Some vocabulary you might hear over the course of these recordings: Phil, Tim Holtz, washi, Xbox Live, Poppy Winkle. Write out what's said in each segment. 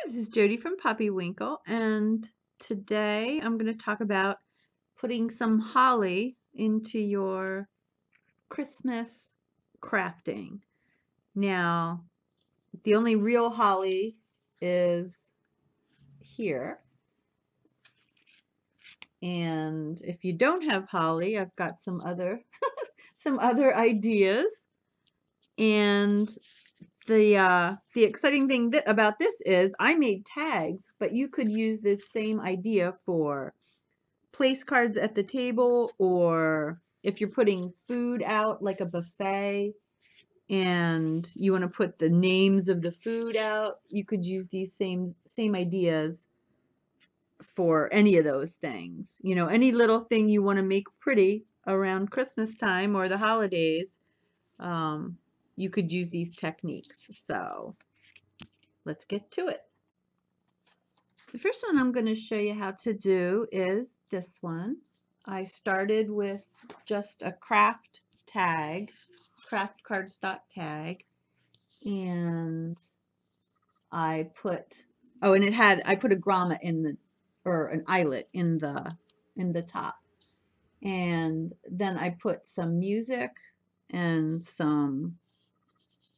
Hi, this is Jody from Poppy Winkle, and today I'm going to talk about putting some holly into your Christmas crafting. Now, the only real holly is here, and if you don't have holly, I've got some other some other ideas. And the exciting thing about this is I made tags, but you could use this same idea for place cards at the table, or if you're putting food out like a buffet and you want to put the names of the food out, you could use these same ideas for any of those things. You know, any little thing you want to make pretty around Christmas time or the holidays, you could use these techniques. So let's get to it. The first one I'm going to show you how to do is this one. I started with just a craft tag, craft cardstock tag, and I put, oh, and it had, I put a grommet in the, or an eyelet in the top. And then I put some music and some,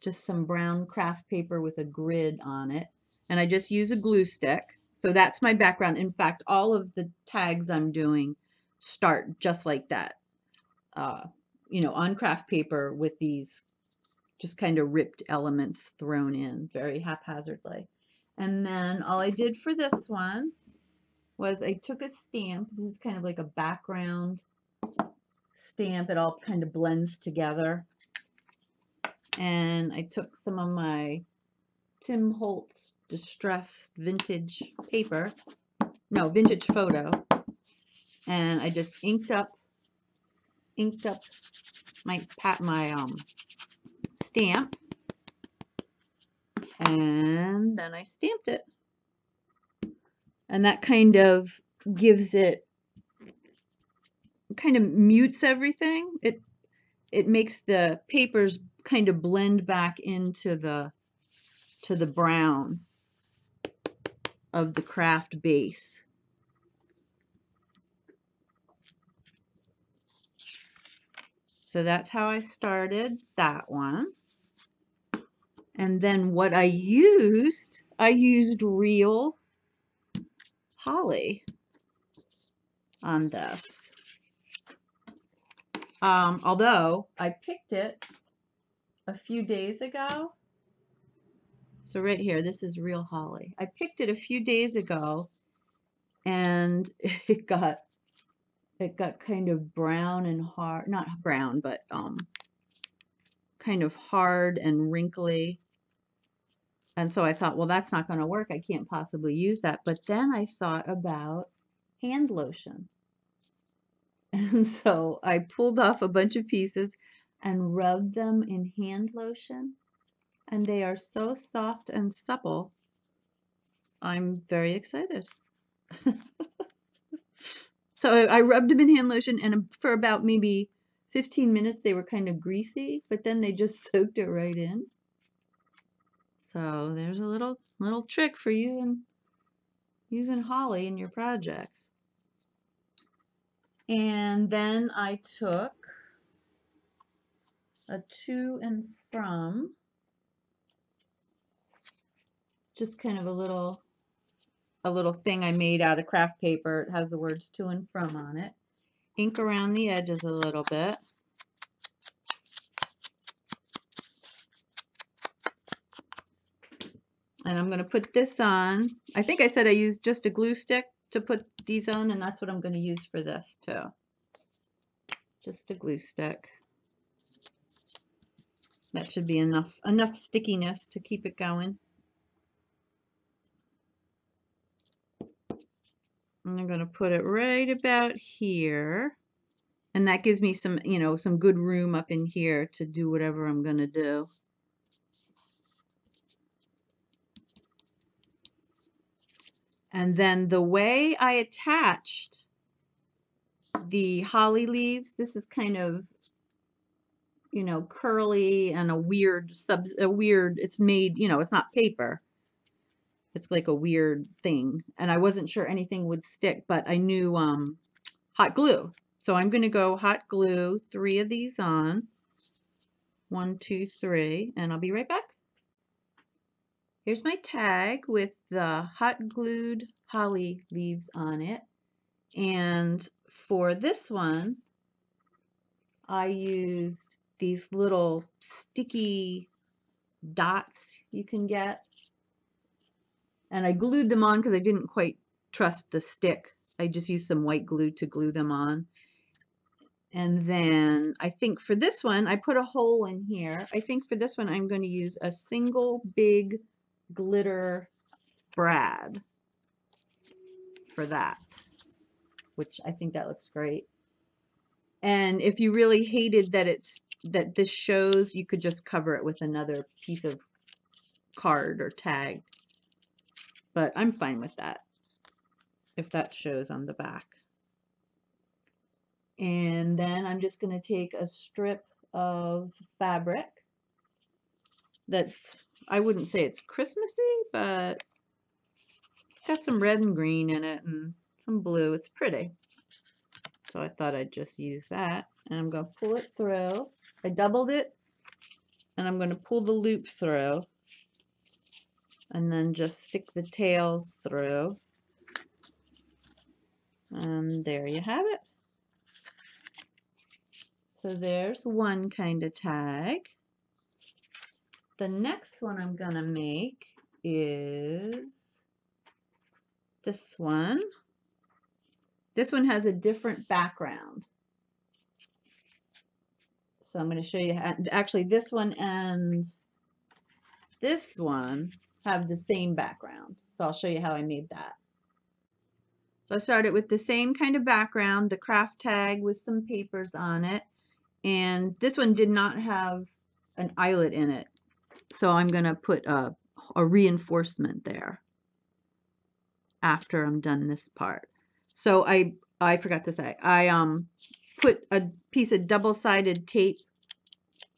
just some brown craft paper with a grid on it. And I just use a glue stick. So that's my background. In fact, all of the tags I'm doing start just like that. You know, on craft paper with these just kind of ripped elements thrown in very haphazardly. And then all I did for this one was I took a stamp. This is kind of like a background stamp. It all kind of blends together. And I took some of my Tim Holtz distressed vintage paper, no, vintage photo, and I just inked up my stamp, and then I stamped it. And that kind of gives it, kind of mutes everything. It makes the papers kind of blend back into the brown of the craft base. So that's how I started that one. And then what I used real holly on this. Although I picked it a few days ago. So right here, this is real holly. I picked it a few days ago, and it got kind of brown and hard, not brown, but kind of hard and wrinkly. And so I thought, well, that's not going to work. I can't possibly use that. But then I thought about hand lotion. And so I pulled off a bunch of pieces and rubbed them in hand lotion, and they are so soft and supple. I'm very excited. So I rubbed them in hand lotion, and for about maybe 15 minutes they were kind of greasy, but then they just soaked it right in. So there's a little trick for using holly in your projects. And then I took a to and from, just kind of a little thing I made out of craft paper. It has the words to and from on it. Ink around the edges a little bit. And I'm going to put this on. I think I said I used just a glue stick to put these on, and that's what I'm going to use for this too. Just a glue stick. That should be enough stickiness to keep it going. And I'm going to put it right about here. And that gives me some, you know, some good room up in here to do whatever I'm going to do. And then the way I attached the holly leaves, this is kind of, you know, curly and a weird, it's made, you know, it's not paper. It's like a weird thing. And I wasn't sure anything would stick, but I knew hot glue. So I'm going to go hot glue 3 of these on. 1, 2, 3, and I'll be right back. Here's my tag with the hot glued holly leaves on it. And for this one, I used these little sticky dots you can get. And I glued them on because I didn't quite trust the stick. I just used some white glue to glue them on. And then I think for this one, I put a hole in here. I think for this one, I'm going to use a single big glitter brad for that, which I think that looks great. And if you really hated that this shows, you could just cover it with another piece of card or tag. But I'm fine with that if that shows on the back. And then I'm just going to take a strip of fabric that's, I wouldn't say it's Christmassy, but it's got some red and green in it and some blue. It's pretty. So I thought I'd just use that. And I'm going to pull it through. I doubled it and I'm going to pull the loop through and then just stick the tails through. And there you have it. So there's one kind of tag. The next one I'm gonna make is this one. This one has a different background. So I'm gonna show you how, actually this one and this one have the same background. So I'll show you how I made that. So I started with the same kind of background, the craft tag with some papers on it. And this one did not have an eyelet in it. So I'm going to put a reinforcement there after I'm done this part. So I forgot to say, I put a piece of double-sided tape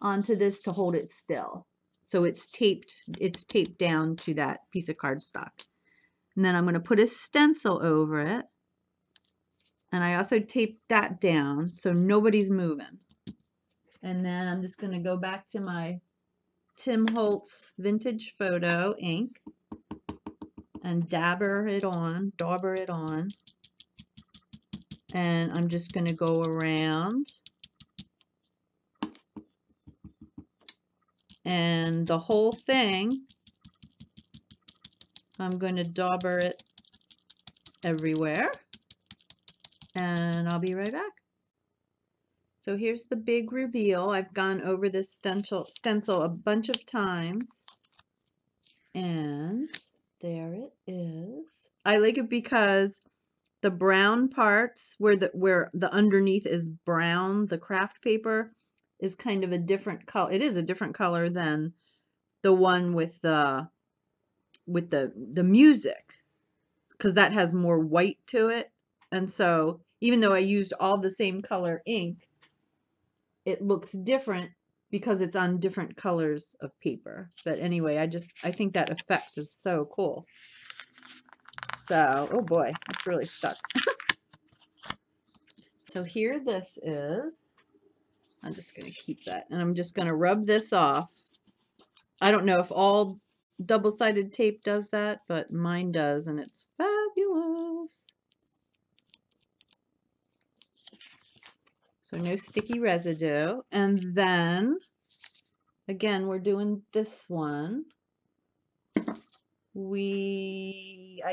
onto this to hold it still. So it's taped down to that piece of cardstock. And then I'm going to put a stencil over it. And I also taped that down so nobody's moving. And then I'm just going to go back to my Tim Holtz Vintage Photo ink and dauber it on. And I'm just going to go around. And the whole thing, I'm going to dauber it everywhere. And I'll be right back. So here's the big reveal. I've gone over this stencil a bunch of times. And there it is. I like it because the brown parts where the underneath is brown, the craft paper is kind of a different color. It is a different color than the one with the music, because that has more white to it. And so even though I used all the same color ink, it looks different because it's on different colors of paper. But anyway, I think that effect is so cool. So, oh boy, it's really stuck. So here this is. I'm just going to keep that. And I'm just going to rub this off. I don't know if all double-sided tape does that, but mine does, and it's fabulous. So no sticky residue. And then, again, we're doing this one. I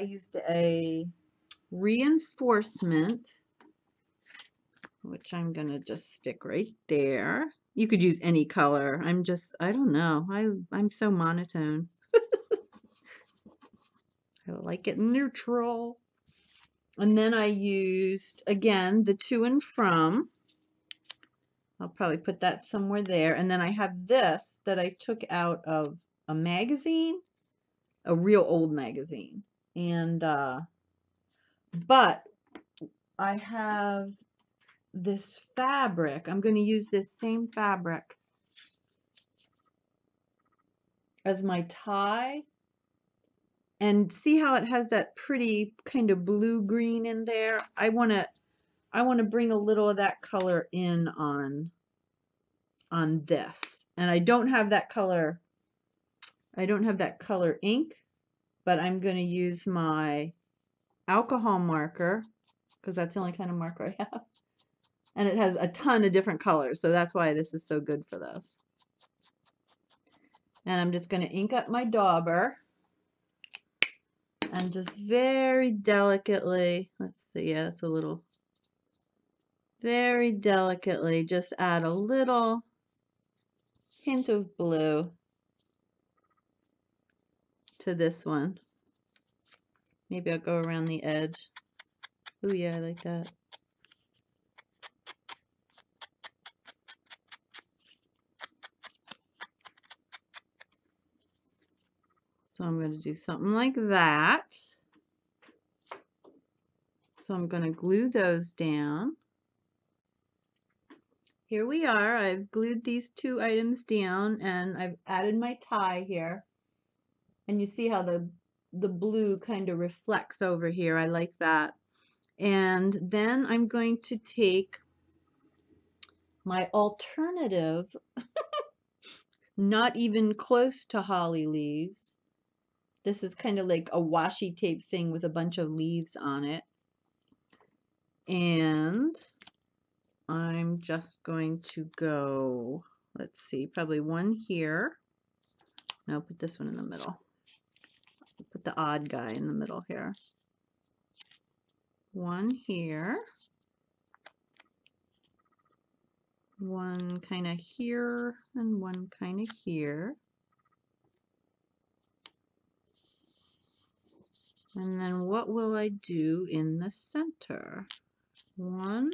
used a reinforcement, which I'm going to just stick right there. You could use any color. I don't know. I'm so monotone. I like it neutral. And then I used, again, the to and from. I'll probably put that somewhere there. And then I have this that I took out of a magazine, a real old magazine. And, but I have this fabric. I'm going to use this same fabric as my tie. And see how it has that pretty kind of blue-green in there? I want to bring a little of that color in on this. And I don't have that color, ink, but I'm going to use my alcohol marker because that's the only kind of marker I have. And it has a ton of different colors, so that's why this is so good for this. And I'm just going to ink up my dauber. And just very delicately, let's see, yeah, that's a little, very delicately just add a little hint of blue to this one. Maybe I'll go around the edge. Oh yeah, I like that. So I'm going to do something like that. So I'm going to glue those down. Here we are. I've glued these two items down and I've added my tie here. And you see how the blue kind of reflects over here. I like that. And then I'm going to take my alternative, not even close to holly leaves. This is kind of like a washi tape thing with a bunch of leaves on it. And I'm just going to go, let's see, probably one here. No, put this one in the middle. Put the odd guy in the middle here. One here. One kind of here and one kind of here. And then what will I do in the center? One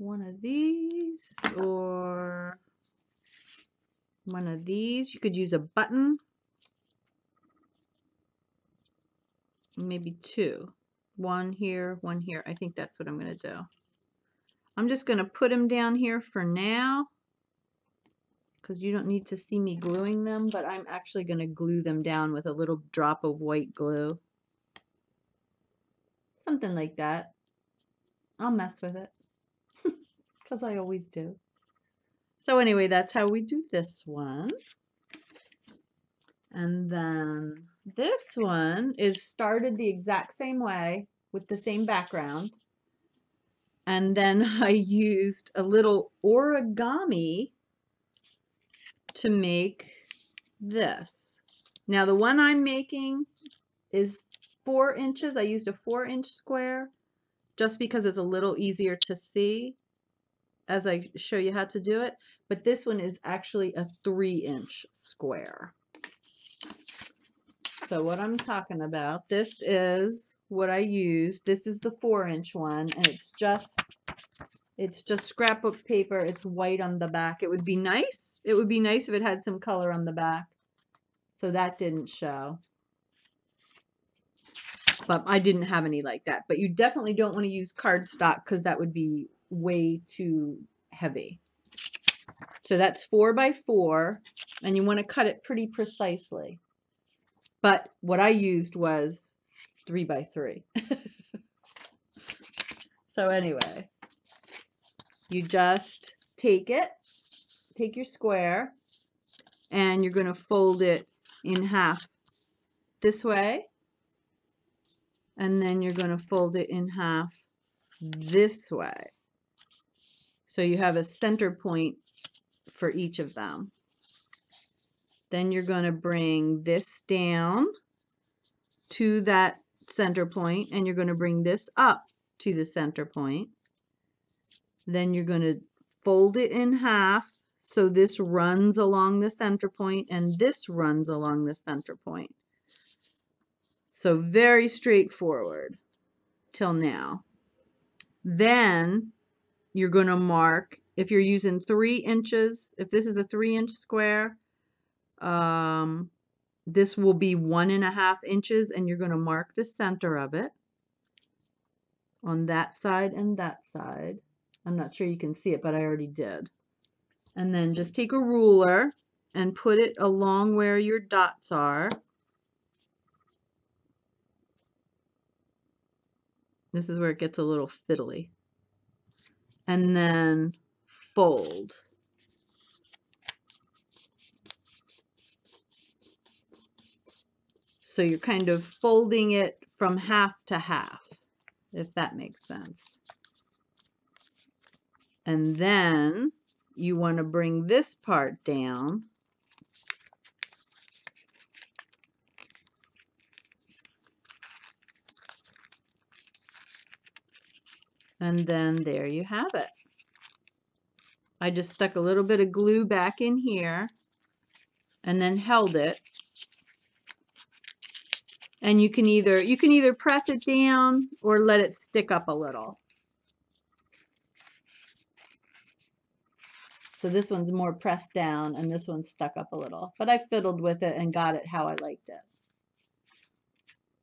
of these, or one of these. You could use a button. Maybe two. One here, one here. I think that's what I'm going to do. I'm just going to put them down here for now, because you don't need to see me gluing them, but I'm actually going to glue them down with a little drop of white glue. Something like that. I'll mess with it, because I always do. So anyway, that's how we do this one. And then this one is started the exact same way with the same background. And then I used a little origami to make this. Now the one I'm making is 4 inches. I used a 4-inch square just because it's a little easier to see as I show you how to do it. But this one is actually a 3-inch square. So what I'm talking about, this is what I used. This is the 4-inch one, and it's just scrapbook paper. It's white on the back. It would be nice. It would be nice if it had some color on the back. So that didn't show. But I didn't have any like that. But you definitely don't want to use cardstock because that would be way too heavy. So that's 4 by 4. And you want to cut it pretty precisely. But what I used was 3 by 3. So anyway, you just take it. Take your square and you're going to fold it in half this way, and then you're going to fold it in half this way, so you have a center point for each of them. Then you're going to bring this down to that center point, and you're going to bring this up to the center point. Then you're going to fold it in half. So this runs along the center point and this runs along the center point. So very straightforward till now. Then you're going to mark, if you're using 3 inches, if this is a 3-inch square, this will be 1.5 inches, and you're going to mark the center of it on that side and that side. I'm not sure you can see it, but I already did. And then just take a ruler and put it along where your dots are. This is where it gets a little fiddly. And then fold. So you're kind of folding it from half to half, if that makes sense. And then you want to bring this part down and then there you have it. I just stuck a little bit of glue back in here and then held it, and you can either press it down or let it stick up a little. So this one's more pressed down and this one's stuck up a little, but I fiddled with it and got it how I liked it.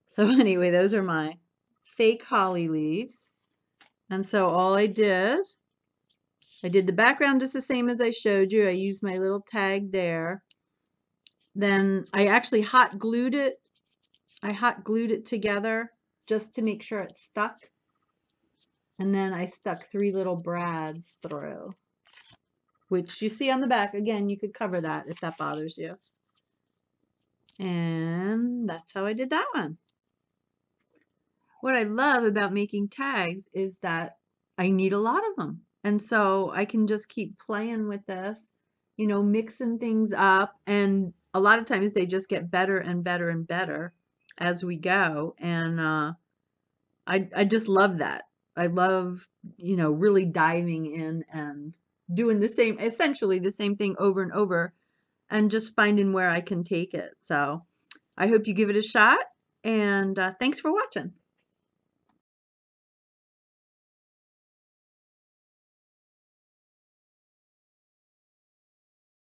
So anyway, those are my fake holly leaves. And so all I did the background just the same as I showed you. I used my little tag there. Then I actually hot glued it. I hot glued it together just to make sure it stuck. And then I stuck 3 little brads through, which you see on the back. Again, you could cover that if that bothers you. And that's how I did that one. What I love about making tags is that I need a lot of them. And so I can just keep playing with this, you know, mixing things up. And a lot of times they just get better and better and better as we go. And I just love that. I love, you know, really diving in and doing the same, essentially the same thing over and over, and just finding where I can take it. So I hope you give it a shot, and thanks for watching.